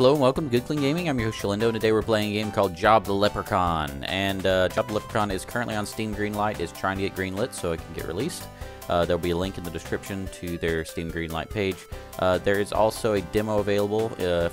Hello and welcome to Good Clean Gaming. I'm your host Jalindo, and today we're playing a game called Job the Leprechaun. And Job the Leprechaun is currently on Steam Greenlight, is trying to get greenlit so it can get released. There'll be a link in the description to their Steam Greenlight page. There is also a demo available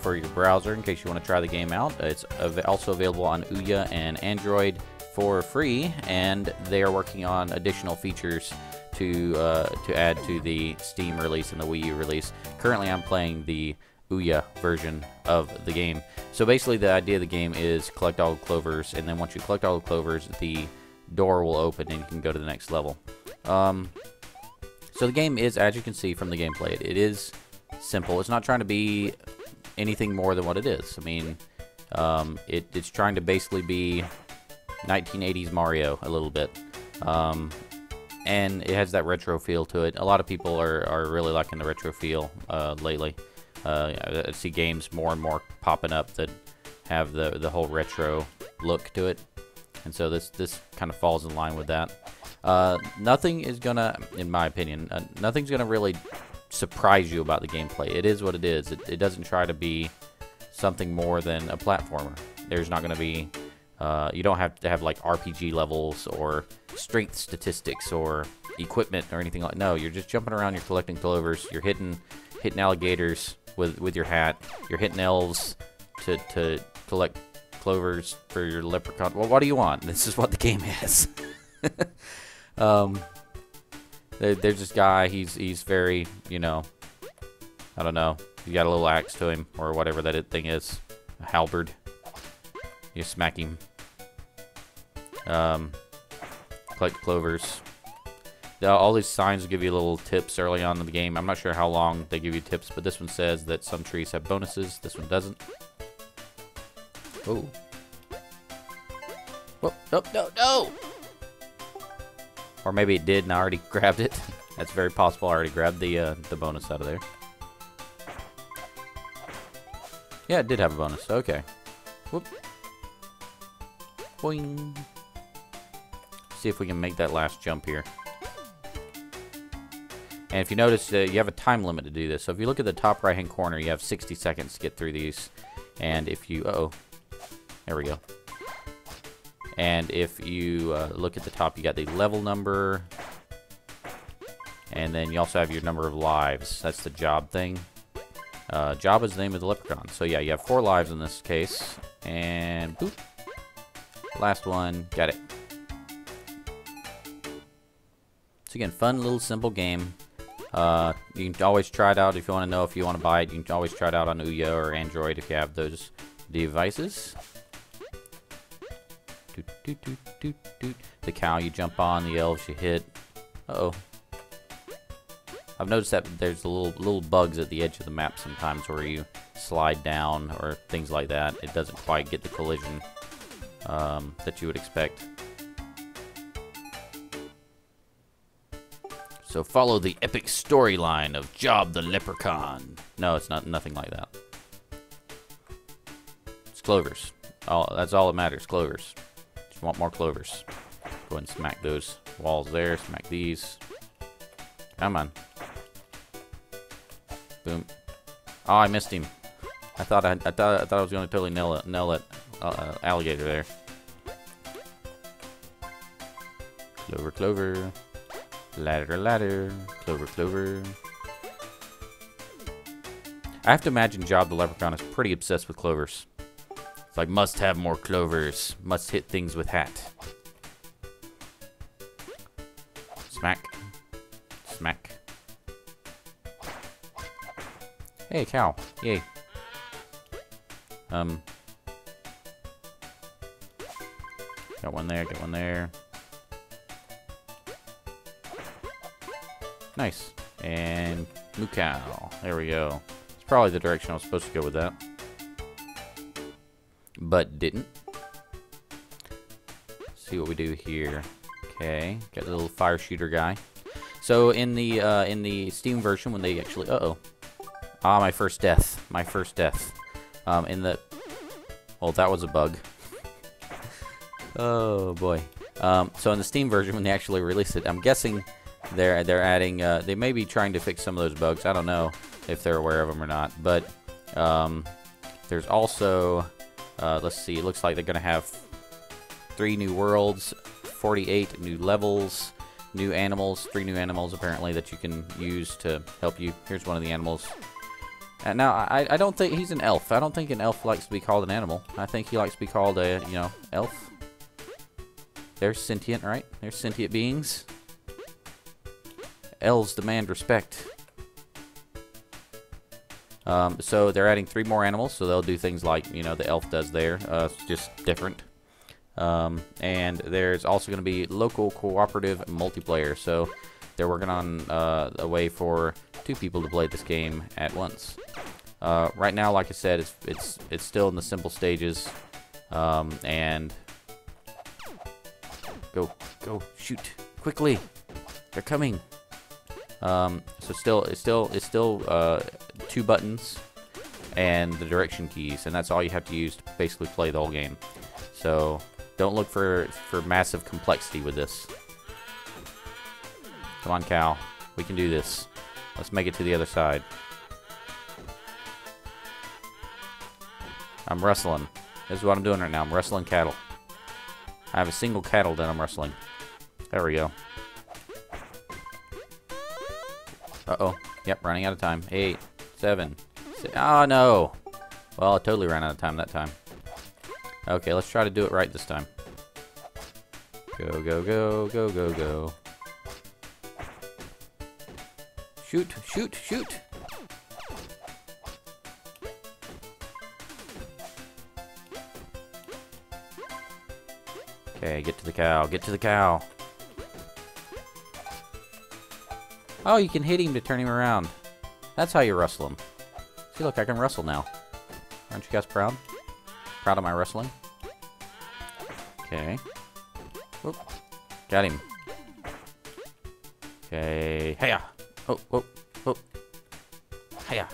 for your browser in case you want to try the game out. It's also available on Ouya and Android for free, and they are working on additional features to add to the Steam release and the Wii U release. Currently I'm playing the Ouya version of the game. So basically the idea of the game is collect all the clovers, and then once you collect all the clovers, the door will open and you can go to the next level. So the game is, as you can see from the gameplay, it is simple. It's not trying to be anything more than what it is. I mean, it's trying to basically be 1980s Mario a little bit. And it has that retro feel to it. A lot of people are really liking the retro feel lately. I see games more and more popping up that have the whole retro look to it, and so this kind of falls in line with that. Nothing is gonna, in my opinion, nothing's gonna really surprise you about the gameplay. It is what it is. It doesn't try to be something more than a platformer. There's not gonna be, you don't have to have like RPG levels or strength statistics or equipment or anything like. No, you're just jumping around. You're collecting clovers. You're hitting alligators with your hat. You're hitting elves to collect clovers for your leprechaun. Well, what do you want? This is what the game is. There's this guy. He's very, you know, I don't know. You got a little axe to him or whatever that thing is, a halberd. You smack him. Collect clovers. All these signs give you little tips early on in the game. I'm not sure how long they give you tips, but this one says that some trees have bonuses. This one doesn't. Oh. Whoa, no! Or maybe it did and I already grabbed it. That's very possible. I already grabbed the bonus out of there. Yeah, it did have a bonus. Okay. Whoop. Boing. See if we can make that last jump here. And if you notice, you have a time limit to do this. So if you look at the top right-hand corner, you have 60 seconds to get through these. And if you... Uh-oh. There we go. And if you look at the top, you got the level number. And then you also have your number of lives. That's the job thing. Job is the name of the leprechaun. So yeah, you have 4 lives in this case. And... boop. Last one. Got it. So again, fun little simple game. You can always try it out if you want to know if you want to buy it. You can always try it out on Ouya or Android if you have those devices. Doot, doot, doot, doot, doot. The cow you jump on, the elves you hit. Uh-oh. I've noticed that there's little bugs at the edge of the map sometimes where you slide down or things like that. It doesn't quite get the collision that you would expect. So follow the epic storyline of Job the Leprechaun. No, it's nothing like that. It's clovers. That's all that matters, clovers. Just want more clovers. Go ahead and smack those walls there, smack these. Come on. Boom. Oh, I missed him. I thought I was gonna totally nail that alligator there. Clover, clover. Ladder, ladder, clover, clover. I have to imagine Job the Leprechaun is pretty obsessed with clovers. It's like, must have more clovers, must hit things with hat. Smack. Smack. Hey, cow. Yay. Got one there, got one there. Nice. And moo cow. There we go. It's probably the direction I was supposed to go with that. But didn't. Let's see what we do here. Okay. Got a little fire shooter guy. So in the Steam version when they actually my first death. My first death. Well, that was a bug. Oh boy. So in the Steam version when they actually released it, I'm guessing They're adding, they may be trying to fix some of those bugs. I don't know if they're aware of them or not, but There's also, let's see, it looks like they're going to have 3 new worlds, 48 new levels, new animals, 3 new animals apparently that you can use to help you. Here's one of the animals. Now, I don't think he's an elf. I don't think an elf likes to be called an animal. I think he likes to be called a, you know, elf. They're sentient, right? They're sentient beings. Elves demand respect. So they're adding 3 more animals, so they'll do things like, you know, the elf does there. It's just different. And there's also going to be local cooperative multiplayer. So they're working on a way for 2 people to play this game at once. Right now, like I said, it's still in the simple stages. And go shoot quickly, they're coming. So it's still 2 buttons and the direction keys, and that's all you have to use to basically play the whole game. So don't look for massive complexity with this. Come on, cow, we can do this. Let's make it to the other side. I'm wrestling. This is what I'm doing right now. I'm wrestling cattle. I have a single cattle that I'm wrestling. There we go. Uh-oh. Yep, running out of time. 8, 7, 6. Oh, no. Well, I totally ran out of time that time. Okay, let's try to do it right this time. Go, go, go, go, go, go. Shoot, shoot, shoot. Okay, get to the cow, get to the cow. Oh, you can hit him to turn him around. That's how you wrestle him. See, look, I can wrestle now. Aren't you guys proud? Proud of my wrestling? Okay. Whoop. Got him. Okay. Hey-ya. Oh, oh, oh. Hiya.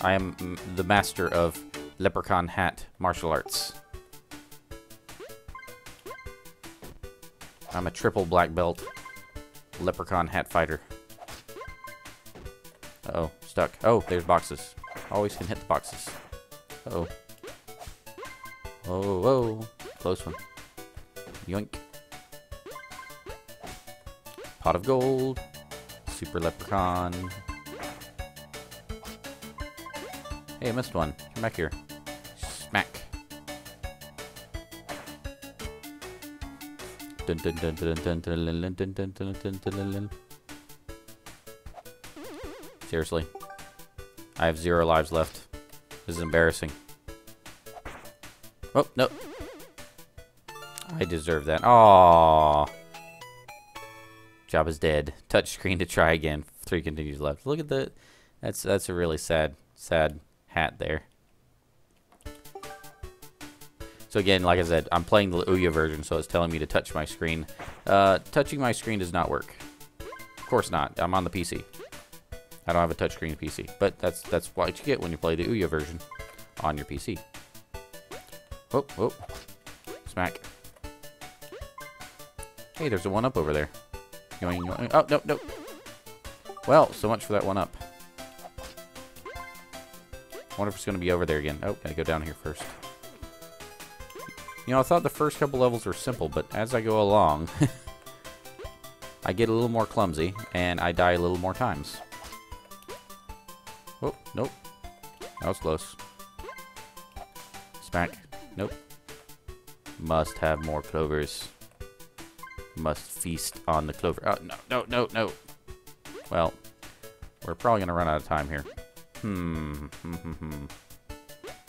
I am the master of leprechaun hat martial arts. I'm a triple black belt leprechaun hat fighter. Uh-oh, stuck. Oh, there's boxes. Always can hit the boxes. Uh-oh. Oh, whoa. Close one. Yoink. Pot of gold. Super leprechaun. Hey, I missed one. Come back here. Smack. Dun dun dun dun dun dun dun dun dun. Seriously? I have 0 lives left. This is embarrassing. Oh, no. I deserve that. Aww. Job is dead. Touch screen to try again. 3 continues left. Look at that. That's a really sad hat there. So again, like I said, I'm playing the Ouya version, so it's telling me to touch my screen. Touching my screen does not work. Of course not. I'm on the PC. I don't have a touchscreen PC, but that's what you get when you play the Ouya version on your PC. Oh, oh, smack. Hey, there's a 1-up over there. Oh, no, no. Well, so much for that 1-up. I wonder if it's going to be over there again. Oh, gotta go down here first. You know, I thought the first couple levels were simple, but as I go along, I get a little more clumsy, and I die a little more times. Oh, nope. That was close. Smack. Nope. Must have more clovers. Must feast on the clover. Oh, no, no, no, no. Well, we're probably going to run out of time here.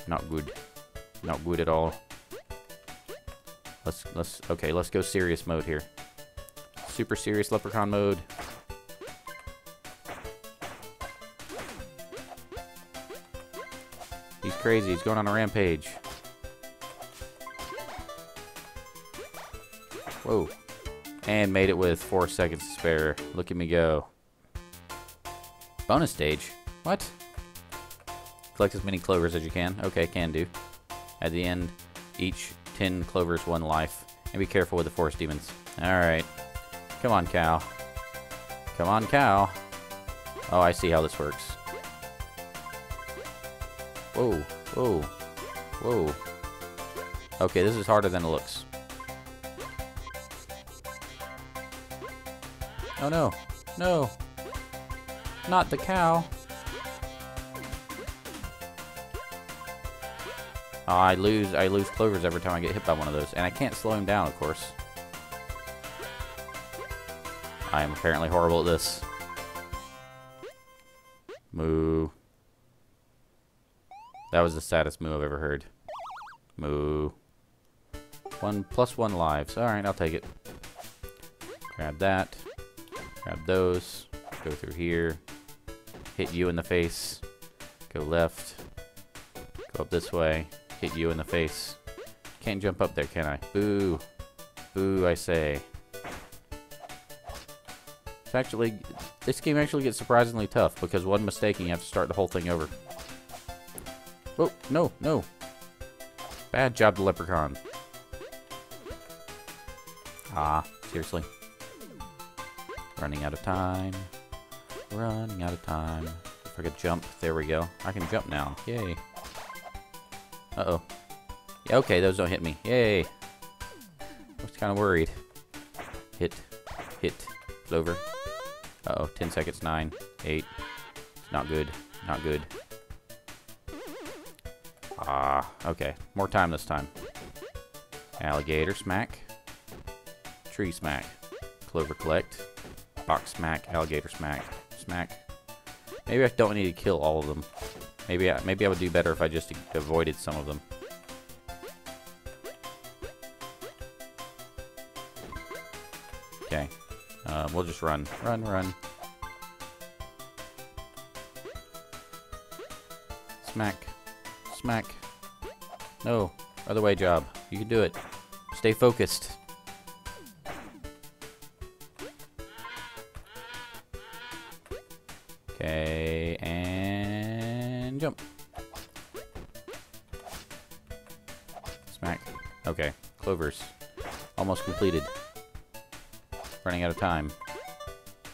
Not good. Not good at all. Okay, let's go serious mode here. Super serious leprechaun mode. He's crazy. He's going on a rampage. Whoa. And made it with 4 seconds to spare. Look at me go. Bonus stage? What? Collect as many clovers as you can. Okay, can do. At the end, each 10 clovers, 1 life. And be careful with the forest demons. Alright. Come on, cow. Come on, cow. Oh, I see how this works. Whoa, whoa, whoa. Okay, this is harder than it looks. Oh no, no. Not the cow. Oh, I lose clovers every time I get hit by one of those, and I can't slow him down, of course. I am apparently horrible at this. Moo. That was the saddest moo I've ever heard. Moo. 1 + 1 lives. Alright, I'll take it. Grab that. Grab those. Go through here. Hit you in the face. Go left. Go up this way. Hit you in the face. Can't jump up there, can I? Boo. Boo, I say. Actually, this game actually gets surprisingly tough because one mistake and you have to start the whole thing over. Oh, no, no. Bad job, the leprechaun. Ah, seriously. Running out of time. Running out of time. If I could jump, there we go. I can jump now. Yay. Uh-oh. Yeah, okay, those don't hit me. Yay. I was kind of worried. Hit. Hit. Over. Uh-oh, 10 seconds, 9, 8. It's not good, not good. Ah, okay. More time this time. Alligator smack. Tree smack. Clover collect. Box smack, alligator smack. Smack. Maybe I don't need to kill all of them. Maybe I would do better if I just avoided some of them. Okay. We'll just run. Run, run. Smack. Smack. No. Other way, job. You can do it. Stay focused. Okay, and jump. Smack. Okay. Clovers. Almost completed. Running out of time.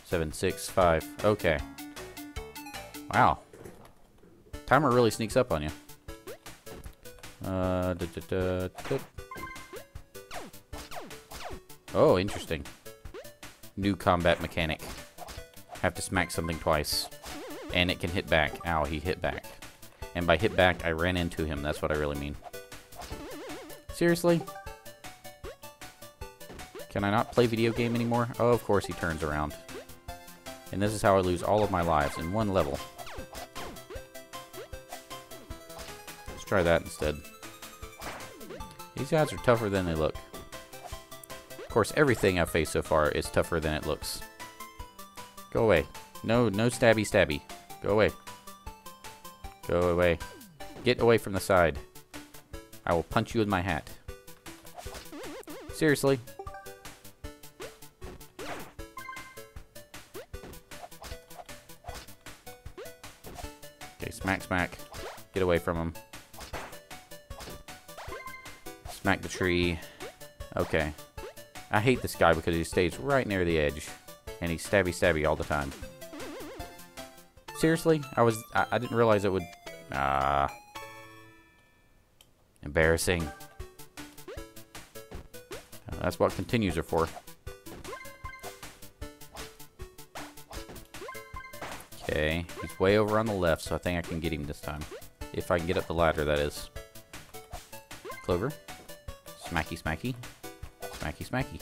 7, 6, 5. Okay. Wow. Timer really sneaks up on you. Oh, interesting. New combat mechanic. Have to smack something twice. And it can hit back. Ow, he hit back. And by hit back, I ran into him. That's what I really mean. Seriously? Can I not play video game anymore? Oh, of course he turns around. And this is how I lose all of my lives in one level. Let's try that instead. These guys are tougher than they look. Of course, everything I've faced so far is tougher than it looks. Go away. No, no stabby stabby. Go away. Go away. Get away from the side. I will punch you with my hat. Seriously? Smack, smack. Get away from him. Smack the tree. Okay. I hate this guy because he stays right near the edge. And he's stabby stabby all the time. Seriously? I didn't realize it would... Ah. Embarrassing. That's what continues are for. Okay, he's way over on the left, so I think I can get him this time. If I can get up the ladder, that is. Clover. Smacky, smacky. Smacky, smacky.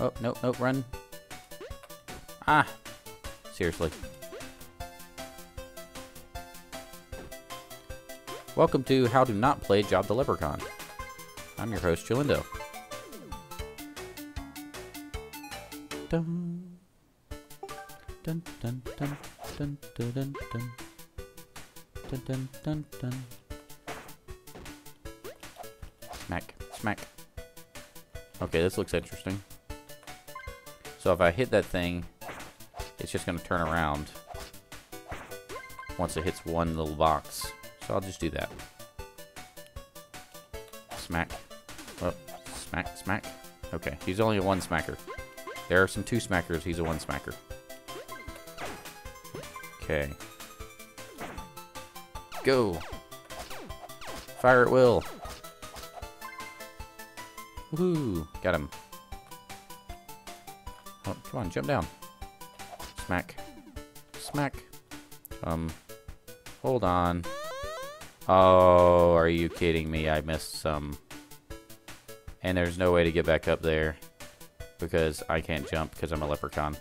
Oh, no, no, run. Ah! Seriously. Welcome to How to Not Play Job the Leprechaun. I'm your host, Jalindo. Dum. Dun dun dun dun dun dun dun dun dun dun dun. Smack, smack. Okay, this looks interesting. So if I hit that thing, it's just gonna turn around once it hits one little box. So I'll just do that. Smack. Oh, smack, smack. Okay, he's only a one smacker. There are some two smackers, he's a one smacker. Okay. Go. Fire at will. Woohoo. Got him. Oh, come on, jump down. Smack. Smack. Hold on. Oh, are you kidding me? I missed some. And there's no way to get back up there because I can't jump because I'm a leprechaun.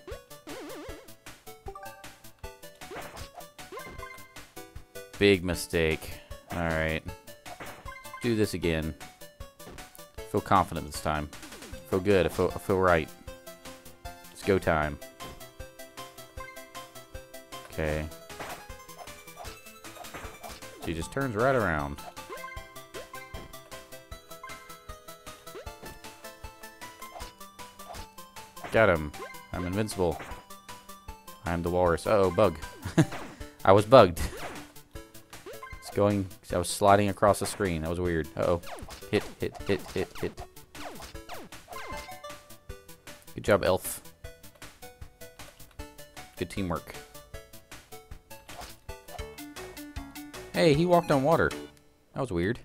Big mistake. Alright. Do this again. Feel confident this time. Feel good. I feel right. It's go time. Okay. She just turns right around. Got him. I'm invincible. I'm the walrus. Uh-oh, bug. I was bugged. It's going... I was sliding across the screen. That was weird. Uh-oh. Hit, hit, hit, hit, hit. Good job, elf. Good teamwork. Hey, he walked on water. That was weird.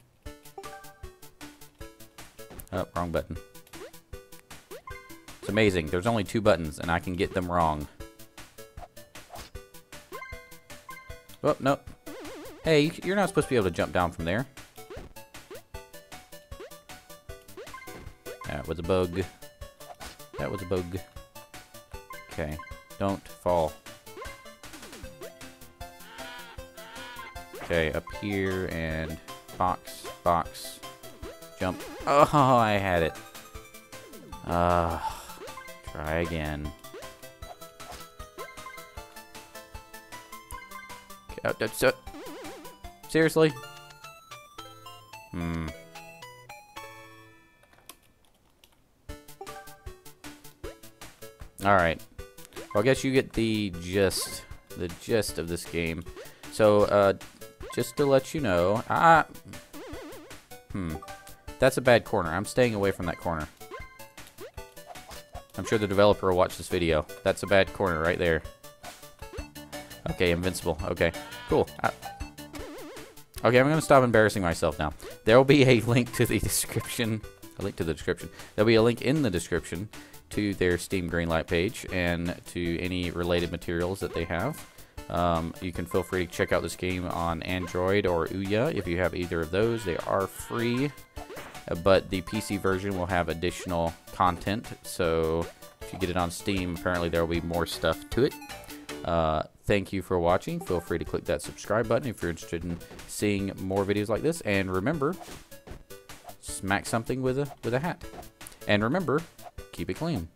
Oh, wrong button. It's amazing. There's only 2 buttons, and I can get them wrong. Oh, no. Hey, you're not supposed to be able to jump down from there. That was a bug. That was a bug. Okay. Don't fall. Okay, up here and box, box, jump. Oh, I had it. Try again. Okay, oh, that's it. Seriously? Hmm. Alright. Well, I guess you get the gist of this game. So, just to let you know, that's a bad corner. I'm staying away from that corner. I'm sure the developer will watch this video. That's a bad corner right there. Okay, invincible. Okay, cool. Okay, I'm gonna stop embarrassing myself now. There'll be a link to the description. A link to the description. There'll be a link in the description to their Steam Greenlight page and to any related materials that they have. You can feel free to check out this game on Android or Ouya if you have either of those. They are free, but the PC version will have additional content, so if you get it on Steam, apparently there will be more stuff to it. Thank you for watching. Feel free to click that subscribe button if you're interested in seeing more videos like this, and remember, smack something with a hat. And remember, keep it clean.